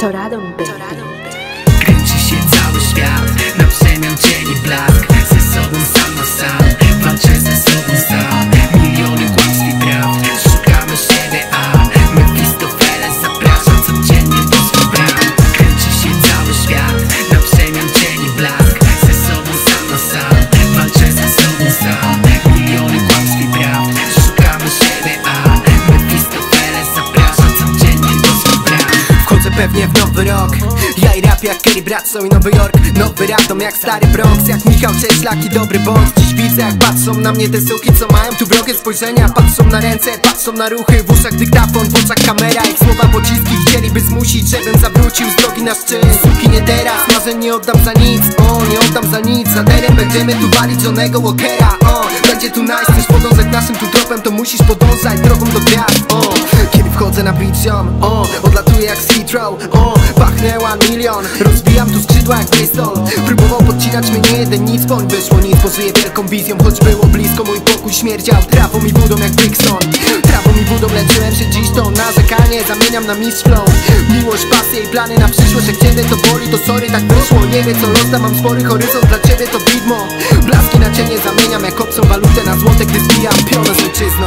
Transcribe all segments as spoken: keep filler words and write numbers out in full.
To Radom, kręci się cały świat, na przemian cień i blask. Ze sobą sam na sam, walczę ze sobą sam. Miliony kłamstw i prawd, szukamy siebie, a Mefistofele zapraszam codziennie do swych bram. Kręci się cały świat, na przemian cień i blask. Ze sobą sam na sam, walczę ze sobą sam. Miliony kłamstw i prawd, szukamy siebie, a Mefistofele zapraszam codziennie do swych bram. Wchodzę pewnie w nowy rok, ja i rap jak Kerry Bradshaw i Nowy Jork. Nowy Radom jak stary Bronx, jak Michał Cześlak i dobry bądź. Dziś widzę jak patrzą na mnie te suki, co mają tu wrogie spojrzenia. Patrzą na ręce, patrzą na ruchy, w uszach dyktafon, w oczach kamera. Jak słowa pociski chcieliby zmusić, żebym zawrócił z drogi na szczyt. Suki nie teraz, marzeń nie oddam za nic, o nie oddam za nic. Za teren będziemy tu walić Johnny'ego Walkera, o będzie tu nice, chcesz podążać naszym tu tropem, to musisz podążać drogą do gwiazd, o kiedy wchodzę na beat ziom, o odlatuję jak Skid Row, o pachnęła milion, rozbijam tu skrzydła jak Bristol. Próbował podcinać mnie nie jeden nic, woń wyszło nic, pożyję wielką wizją, choć było blisko. Mój pokój śmierdział trawą i budą jak Dixon. Trawą i budą leczyłem się dziś, to narzekanie zamieniam na mistrz flow. Miłość, pasje i plany na przyszłość, jak ciebie to boli, to sorry, tak wyszło. Nie wie co rozda, mam spory horyzont, dla ciebie to widmo. Blaski na cienie zamieniam jak obcą walutę na złote, gdy zbijam pionę z ojczyzną.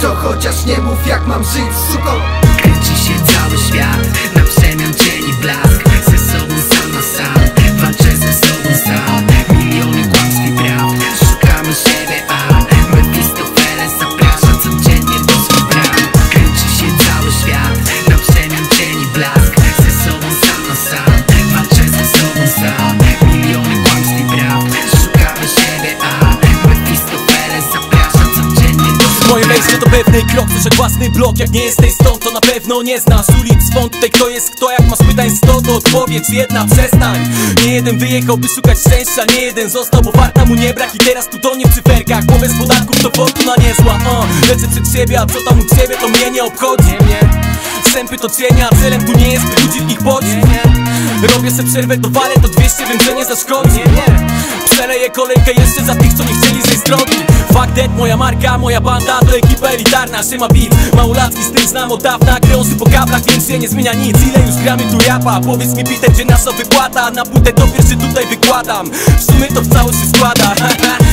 To chociaż nie mów jak mam żyć, suko. Kręci się cały świat, na przemian cień i blask. Ze sobą sam na sam, walczę ze sobą sam. Miliony kłamstw i prawd, szukamy siebie, a Mefistofele zaprasza codziennie do swych bram. Kręci się cały świat, na przemian cień i blask. Ze sobą sam na sam, walczę ze sobą sam. Miliony kłamstw i prawd, szukamy siebie, a Mefistofele zaprasza codziennie do swych bram. Moje wejście do pewnej kropce, że własny blok, jak nie jesteś stąd, to na pewno nie znasz ulic, wątek kto jest kto, jak masz pytań sto, to odpowiedz jedna, przestań. Nie jeden wyjechał, by szukać szczęścia, nie jeden został, bo farta mu nie brak i teraz tu tonie w cyferkach, głowę z podatków to fortuna niezła, uh. Lecę przed siebie, a co tam u ciebie, to mnie nie obchodzi. Sępy to cienia, a celem tu nie jest, by ludzi w nich poczuć. Robię se przerwę, to walę, to dwieście, wiem, że nie zaszkodzi. Przeleję kolejkę jeszcze za tych, co nie chcieli zejść z drogi. Fuck that, moja marka, moja banda, to ekipa elitarna, siema beat. Małolacki styl znam od dawna, krąży po kablach, więc się nie zmienia nic. Ile już gramy tu rapa? Powiedz mi Peter, gdzie nasza wypłata? Na płytę to pierwszy tutaj wykładam, w sumie to w całość się składa.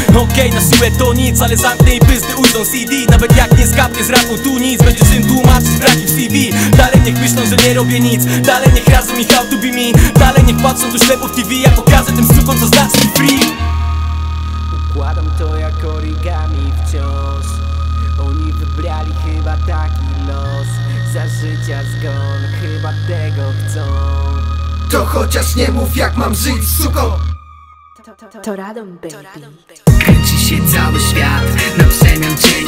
Okej, okay, na siłę to nic, ale zamknę i pyzdy ujdą C D. Nawet jak nie skapnie z rapu tu nic, będziesz im tłumaczyć braki w C V. Dalej niech myślą, że nie robię nic, dalej niech razem i how to be me. Dalej niech patrzą do ślepów T V, ja pokażę tym sukom, co znaczy mi free. Układam to jak origami wciąż. Oni wybrali chyba taki los. Za życia zgon, chyba tego chcą. To chociaż nie mów jak mam żyć, suko. To, to, to, to Radom, baby. Kręci się cały świat, na przemian cień.